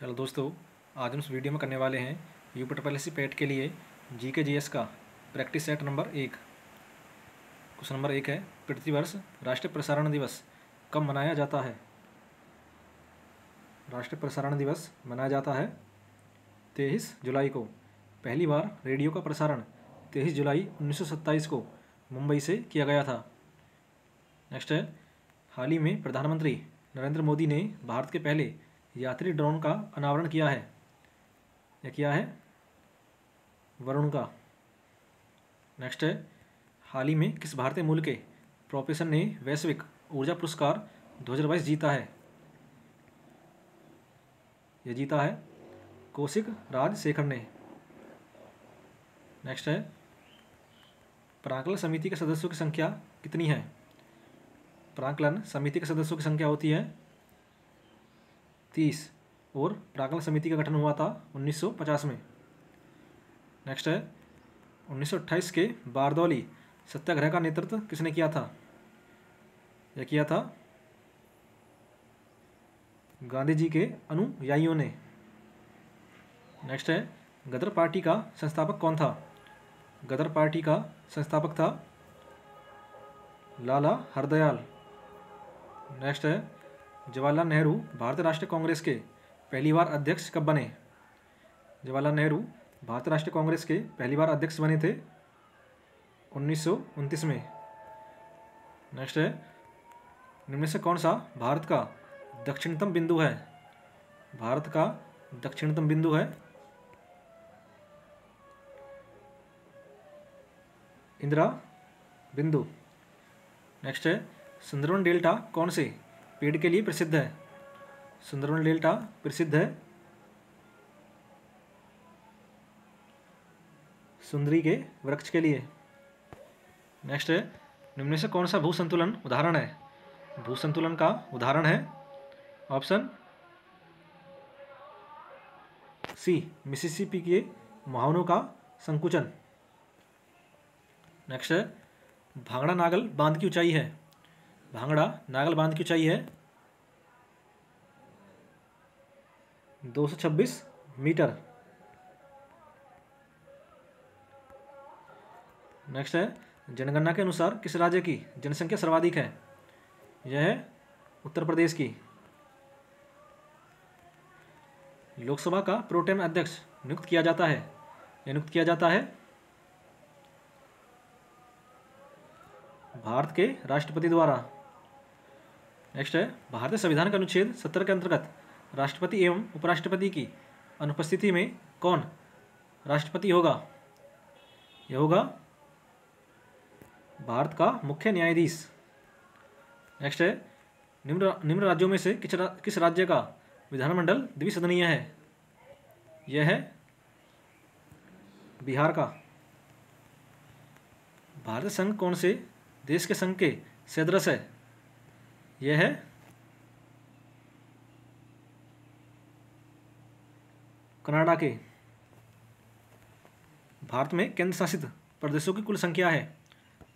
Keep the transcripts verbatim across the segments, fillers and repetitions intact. Hello दोस्तों, आज हम इस वीडियो में करने वाले हैं UP triple S C PET के लिए जी के जी एस का प्रैक्टिस सेट नंबर एक। क्वेश्चन नंबर एक है, प्रतिवर्ष राष्ट्रीय प्रसारण दिवस कब मनाया जाता है? राष्ट्रीय प्रसारण दिवस मनाया जाता है तेईस जुलाई को। पहली बार रेडियो का प्रसारण तेईस जुलाई उन्नीस सौ सत्ताईस को मुंबई से किया गया था। नेक्स्ट है, हाल ही में प्रधानमंत्री नरेंद्र मोदी ने भारत के पहले यात्री ड्रोन का अनावरण किया है। यह किया है वरुण का। नेक्स्ट है, हाल ही में किस भारतीय मूल के प्रोफेसर ने वैश्विक ऊर्जा पुरस्कार दो हज़ार बाईस जीता है? यह जीता है कौशिक राजशेखर ने। नेक्स्ट है, प्रांकलन समिति के सदस्यों की संख्या कितनी है? प्रांकलन समिति के सदस्यों की संख्या होती है तीस और प्रांकलन समिति का गठन हुआ था उन्नीस सौ पचास में। नेक्स्ट है, उन्नीस सौ अट्ठाईस के बारदौली सत्याग्रह का नेतृत्व किसने किया था? यह किया था गांधी जी के अनुयायियों ने। नेक्स्ट है, गदर पार्टी का संस्थापक कौन था? गदर पार्टी का संस्थापक था लाला हरदयाल। नेक्स्ट है, जवाहरलाल नेहरू भारतीय राष्ट्रीय कांग्रेस के पहली बार अध्यक्ष कब बने? जवाहरलाल नेहरू भारतीय राष्ट्रीय कांग्रेस के पहली बार अध्यक्ष बने थे उन्नीस सौ उनतीस में। नेक्स्ट है, निम्न से कौन सा भारत का दक्षिणतम बिंदु है? भारत का दक्षिणतम बिंदु है इंदिरा बिंदु। नेक्स्ट है, सुंदरबन डेल्टा कौन से पेड़ के लिए प्रसिद्ध है? सुंदरबन डेल्टा प्रसिद्ध है सुंदरी के वृक्ष के लिए। नेक्स्ट है, निम्न से कौन सा भू संतुलन उदाहरण है? भू संतुलन का उदाहरण है ऑप्शन सी, मिसिसिपी के मुहानों का संकुचन। नेक्स्ट है, भाखड़ा नांगल बांध की ऊंचाई है? भांगड़ा नांगल बांध की ऊंचाई है दो सौ छब्बीस मीटर। नेक्स्ट है, जनगणना के अनुसार किस राज्य की जनसंख्या सर्वाधिक है? यह है उत्तर प्रदेश की। लोकसभा का प्रोटेम अध्यक्ष नियुक्त किया जाता है? यह नियुक्त किया जाता है भारत के राष्ट्रपति द्वारा। नेक्स्ट है, भारतीय संविधान का अनुच्छेद सत्तर के अंतर्गत राष्ट्रपति एवं उपराष्ट्रपति की अनुपस्थिति में कौन राष्ट्रपति होगा? यह होगा भारत का मुख्य न्यायाधीश। नेक्स्ट है, निम्न निम्न राज्यों में से किस रा, किस राज्य का विधानमंडल द्विसदनीय है? यह है बिहार का। भारतीय संघ कौन से देश के संघ के सदस्य है? यह है कनाडा के। भारत में केंद्र शासित प्रदेशों की कुल संख्या है?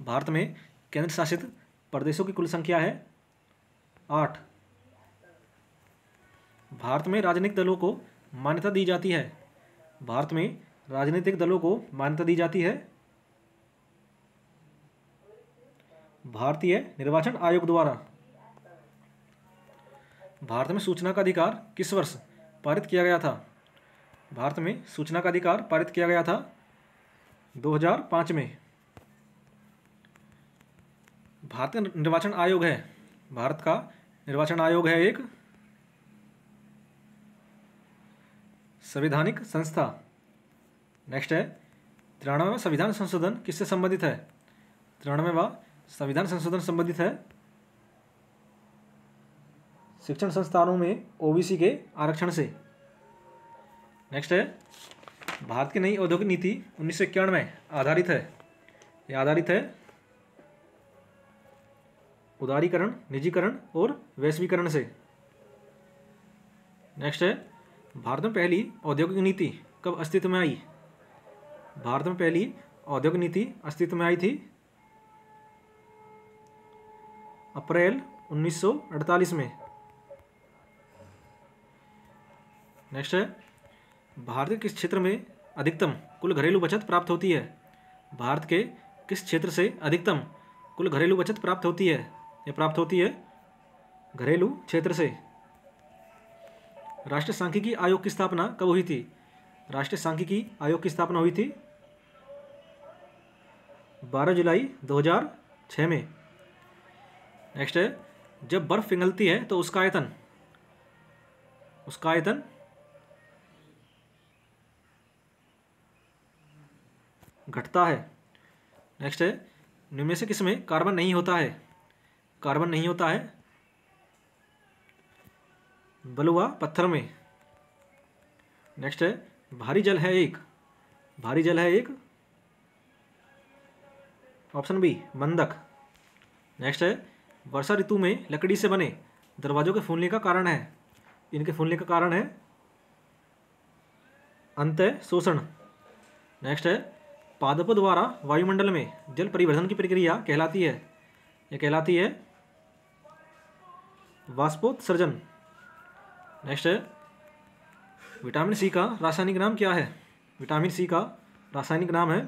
भारत में केंद्र शासित प्रदेशों की कुल संख्या है आठ। भारत में राजनीतिक दलों को मान्यता दी जाती है? भारत में राजनीतिक दलों को मान्यता दी जाती है भारतीय निर्वाचन आयोग द्वारा। भारत में सूचना का अधिकार किस वर्ष पारित किया गया था? भारत में सूचना का अधिकार पारित किया गया था दो हज़ार पाँच में। भारतीय निर्वाचन आयोग है? भारत का निर्वाचन आयोग है एक संवैधानिक संस्था। नेक्स्ट है, तिरानवेवां संविधान संशोधन किससे संबंधित है? तिरानवेवां संविधान संशोधन संबंधित है शिक्षण संस्थानों में ओबीसी के आरक्षण से। नेक्स्ट है, भारत की नई औद्योगिक नीति उन्नीस सौ इक्यावन में आधारित है? ये आधारित है उदारीकरण, निजीकरण और वैश्वीकरण से। नेक्स्ट है, भारत में पहली औद्योगिक नीति कब अस्तित्व में आई? भारत में पहली औद्योगिक नीति अस्तित्व में आई थी अप्रैल उन्नीस सौ अड़तालीस में। नेक्स्ट है, भारत के किस क्षेत्र में अधिकतम कुल घरेलू बचत प्राप्त होती है? भारत के किस क्षेत्र से अधिकतम कुल घरेलू बचत प्राप्त होती है? यह प्राप्त होती है घरेलू क्षेत्र से। राष्ट्रीय सांख्यिकी आयोग की स्थापना कब हुई थी? राष्ट्रीय सांख्यिकी आयोग की स्थापना हुई थी बारह जुलाई दो हज़ार छः में। नेक्स्ट है, जब बर्फ पिघलती है तो उसका आयतन उसका आयतन घटता है। नेक्स्ट है, निम्न से किसमें कार्बन नहीं होता है? कार्बन नहीं होता है बलुआ पत्थर में। नेक्स्ट है, भारी जल है एक भारी जल है एक ऑप्शन बी बंधक। नेक्स्ट है, वर्षा ऋतु में लकड़ी से बने दरवाजों के फूलने का कारण है इनके फूलने का कारण है अंतः शोषण। नेक्स्ट है, पादपों द्वारा वायुमंडल में जल परिवर्धन की प्रक्रिया कहलाती है यह कहलाती है वाष्पोत्सर्जन। नेक्स्ट है, विटामिन सी का रासायनिक नाम क्या है? विटामिन सी का रासायनिक नाम है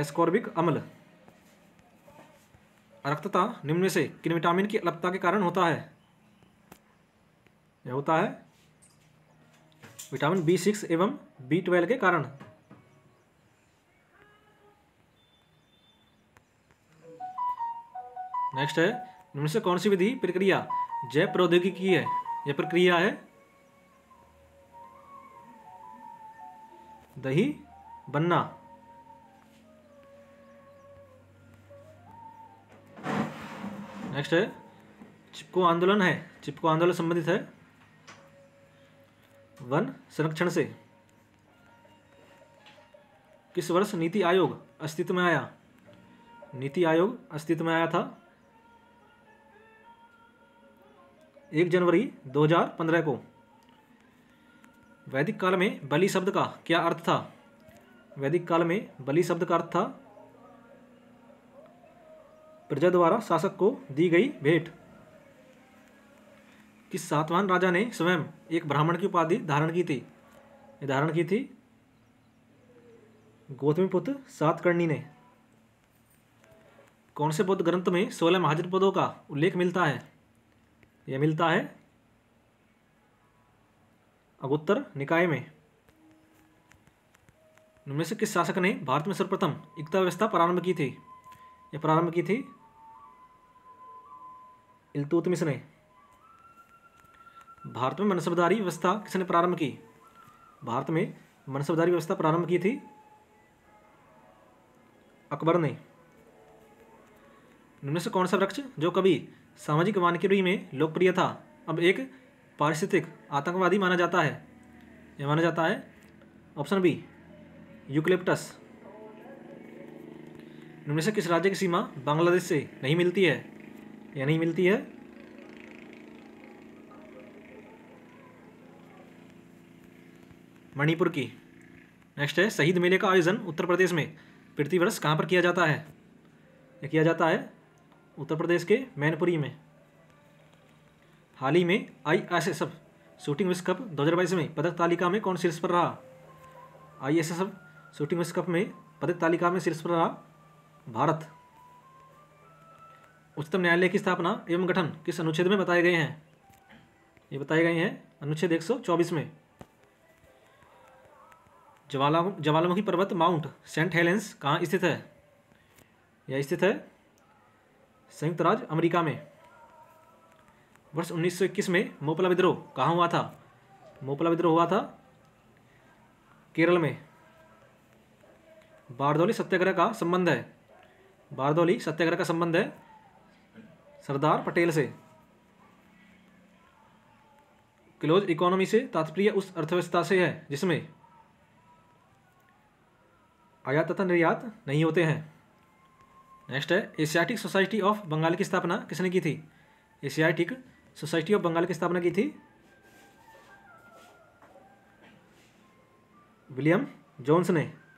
एस्कॉर्बिक अम्ल। रक्तता निम्न से किन विटामिन की अल्पता के कारण होता है? यह होता है विटामिन बी सिक्स एवं बी ट्वेल्व के कारण। नेक्स्ट है, निम्न से कौन सी विधि प्रक्रिया जैव प्रौद्योगिकी है? यह प्रक्रिया है दही बनना। नेक्स्ट है, चिपको आंदोलन है चिपको आंदोलन संबंधित है वन संरक्षण से। किस वर्ष नीति आयोग अस्तित्व में आया? नीति आयोग अस्तित्व में आया था एक जनवरी दो हज़ार पंद्रह को। वैदिक काल में बलि शब्द का क्या अर्थ था? वैदिक काल में बलि शब्द का अर्थ था प्रजा द्वारा शासक को दी गई भेंट। किस सातवाहन राजा ने स्वयं एक ब्राह्मण की उपाधि धारण की थी धारण की थी गौतमीपुत्र सातकर्णी ने। कौन से बौद्ध ग्रंथ में सोलह महाजन पदों का उल्लेख मिलता है? यह मिलता है अगुत्तर निकाय में। इनमें से किस शासक ने भारत में सर्वप्रथम एकता व्यवस्था प्रारंभ की थी यह प्रारंभ की थी इल्तुतमिश ने। भारत में मनसबदारी व्यवस्था किसने प्रारंभ की? भारत में मनसबदारी व्यवस्था प्रारंभ की थी अकबर ने। निम्न से कौन सा वृक्ष जो कभी सामाजिक वानिकी में लोकप्रिय था अब एक पारिस्थितिक आतंकवादी माना जाता है यह माना जाता है ऑप्शन बी यूकलिप्टस। निम्न से किस राज्य की सीमा बांग्लादेश से नहीं मिलती है या नहीं मिलती है मणिपुर की। नेक्स्ट है, शहीद मेले का आयोजन उत्तर प्रदेश में प्रति वर्ष कहाँ पर किया जाता है? यह किया जाता है उत्तर प्रदेश के मैनपुरी में। हाल ही में I S S F shooting विश्व कप दो हज़ार बाईस में पदक तालिका में कौन शीर्ष पर रहा? I S S F shooting विश्व कप में पदक तालिका में शीर्ष पर रहा भारत। उच्चतम न्यायालय की स्थापना एवं गठन किस अनुच्छेद में बताए गए हैं? ये बताए गए हैं अनुच्छेद एक सौ चौबीस में। ज्वाला ज्वालामुखी पर्वत माउंट सेंट हेलेंस कहाँ स्थित है? यह स्थित है संयुक्त राज्य अमेरिका में। वर्ष उन्नीस सौ इक्कीस में मोपला विद्रोह कहाँ हुआ था? मोपला विद्रोह हुआ था केरल में। बारदौली सत्याग्रह का संबंध है बारदौली सत्याग्रह का संबंध है सरदार पटेल से। क्लोज इकोनॉमी से तात्पर्य उस अर्थव्यवस्था से है जिसमें आयात तथा निर्यात नहीं होते हैं। नेक्स्ट है, एशियाटिक सोसाइटी ऑफ बंगाल की स्थापना किसने की थी? एशियाटिक सोसाइटी ऑफ बंगाल की स्थापना की थी विलियम जोन्स ने।